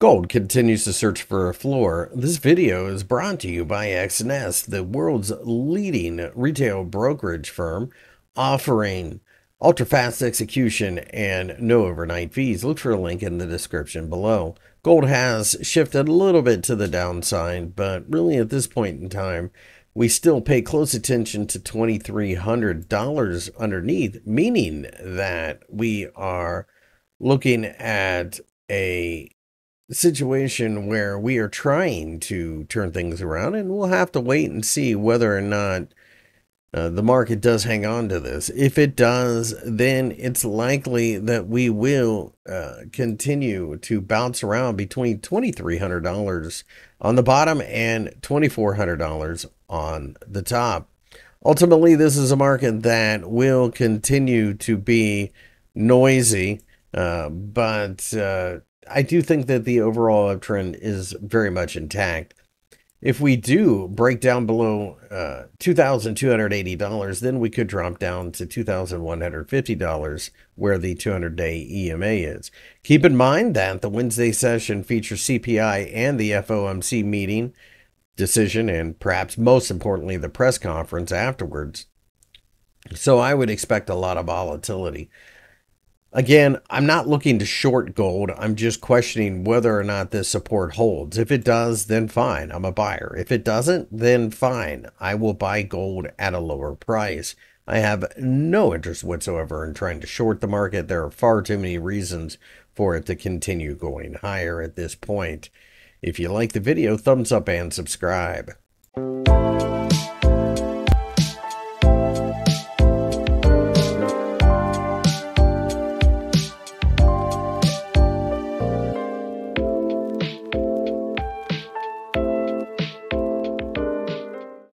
Gold continues to search for a floor. This video is brought to you by Exness, the world's leading retail brokerage firm, offering ultra-fast execution and no overnight fees. Look for a link in the description below. Gold has shifted a little bit to the downside, but really at this point in time, we still pay close attention to $2,300 underneath, meaning that we are looking at a situation where we are trying to turn things around, and we'll have to wait and see whether or not the market does hang on to this. If it does, then it's likely that we will continue to bounce around between $2,300 on the bottom and $2,400 on the top. Ultimately, this is a market that will continue to be noisy, but I do think that the overall uptrend is very much intact. If we do break down below $2,280, then we could drop down to $2,150, where the 200-day EMA is. Keep in mind that the Wednesday session features CPI and the FOMC meeting, decision, and perhaps most importantly, the press conference afterwards. So I would expect a lot of volatility. Again, I'm not looking to short gold. I'm just questioning whether or not this support holds. If it does, then fine, I'm a buyer. If it doesn't, then fine, I will buy gold at a lower price. I have no interest whatsoever in trying to short the market. There are far too many reasons for it to continue going higher at this point. If you like the video, thumbs up and subscribe.